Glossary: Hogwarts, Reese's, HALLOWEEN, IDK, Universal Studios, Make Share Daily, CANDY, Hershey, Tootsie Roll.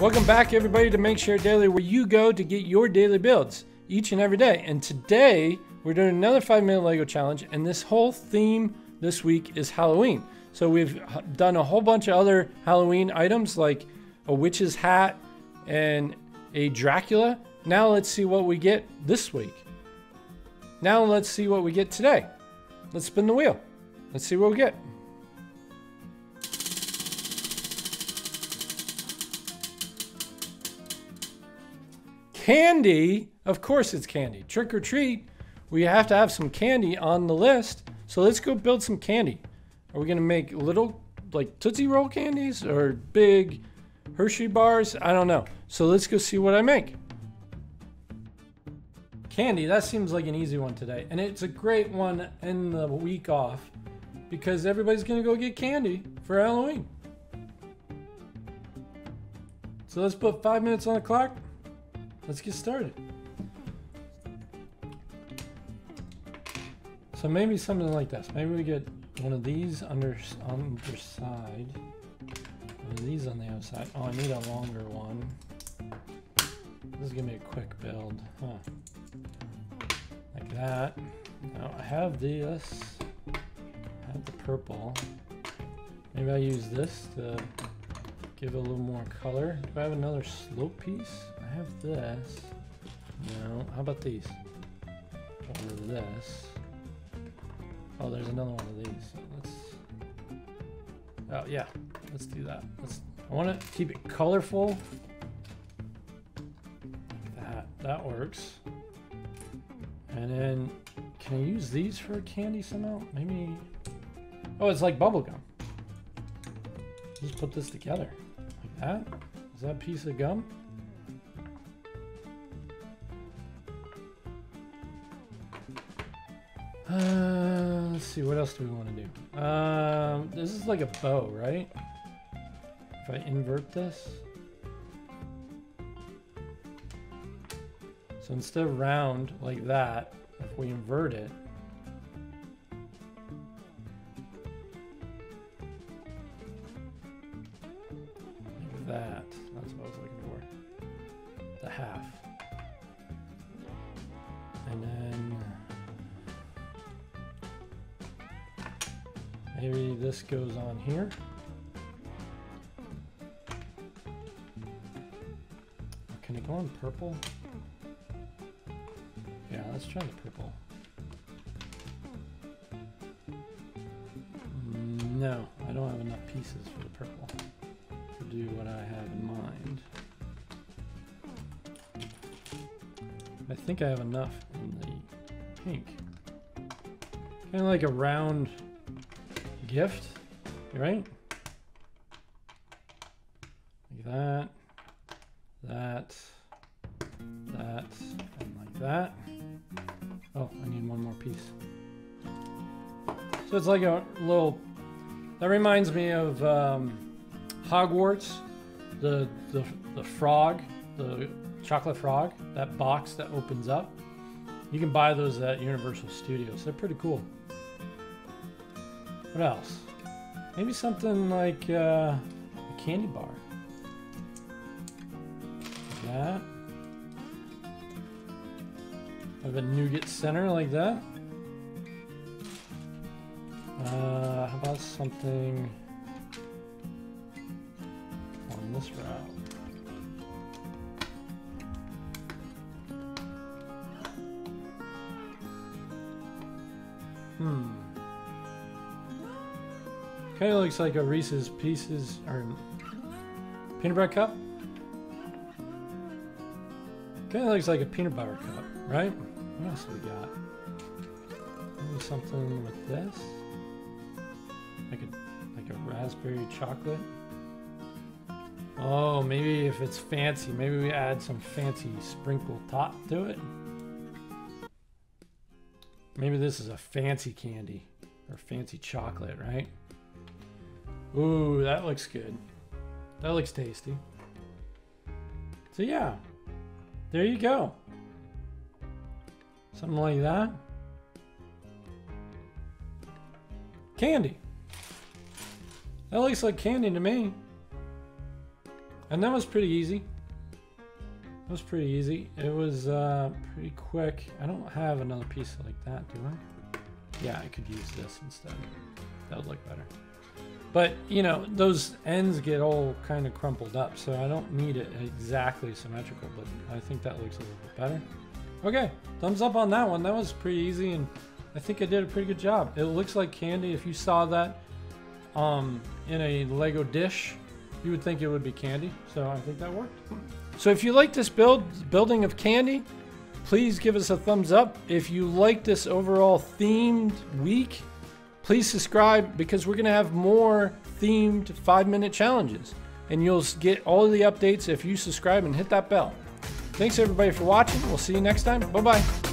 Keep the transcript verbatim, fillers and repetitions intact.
Welcome back everybody to Make Share Daily, where you go to get your daily builds each and every day. And today we're doing another five minute Lego challenge, and this whole theme this week is Halloween. So we've done a whole bunch of other Halloween items like a witch's hat and a Dracula. Now let's see what we get this week. Now let's see what we get today. Let's spin the wheel. Let's see what we get. Candy, of course it's candy. Trick or treat, we have to have some candy on the list. So let's go build some candy. Are we gonna make little like Tootsie Roll candies or big Hershey bars? I don't know. So let's go see what I make. Candy, that seems like an easy one today. And it's a great one in the week off because everybody's gonna go get candy for Halloween. So let's put five minutes on the clock. Let's get started. So maybe something like this. Maybe we get one of these under on the side. One of these on the outside. Oh, I need a longer one. This is gonna be a quick build, huh? Like that. Now I have this. I have the purple. Maybe I use this to give it a little more color. Do I have another slope piece? I have this. No. How about these? One of this. Oh, there's another one of these. So let's. Oh yeah. Let's do that. Let's. I want to keep it colorful. Like that. That works. And then, can I use these for candy somehow? Maybe. Oh, it's like bubble gum. Just put this together. Like that. Is that a piece of gum? Uh, let's see, what else do we want to do? Um, this is like a bow, right? If I invert this. So instead of round like that, if we invert it, like that, that's what I was looking for. The half. And then maybe this goes on here. Can it go on purple? Yeah, let's try the purple. No, I don't have enough pieces for the purple to do what I have in mind. I think I have enough in the pink. Kind of like a round gift, right? Like that, that, that, and like that. Oh, I need one more piece. So it's like a little, that reminds me of um, Hogwarts, the, the, the frog, the chocolate frog, that box that opens up. You can buy those at Universal Studios. They're pretty cool. What else? Maybe something like uh, a candy bar. Like that. Have a nougat center like that. Uh, how about something on this route? Hmm. Kind of looks like a Reese's Pieces or peanut butter cup. Kind of looks like a peanut butter cup, right? What else we got? Maybe something with this, like a like a raspberry chocolate. Oh, maybe if it's fancy, maybe we add some fancy sprinkle top to it. Maybe this is a fancy candy or fancy chocolate, right? Ooh, that looks good. That looks tasty. So yeah, there you go. Something like that. Candy. That looks like candy to me. And that was pretty easy. That was pretty easy. It was uh, pretty quick. I don't have another piece like that, do I? Yeah, I could use this instead. That would look better. But, you know, those ends get all kind of crumpled up, so I don't need it exactly symmetrical, but I think that looks a little bit better. Okay, thumbs up on that one. That was pretty easy, and I think I did a pretty good job. It looks like candy. If you saw that um, in a Lego dish, you would think it would be candy, so I think that worked. So if you like this build, building of candy, please give us a thumbs up. If you like this overall themed week, please subscribe, because we're going to have more themed five minute challenges. And you'll get all of the updates if you subscribe and hit that bell. Thanks everybody for watching. We'll see you next time. Bye-bye.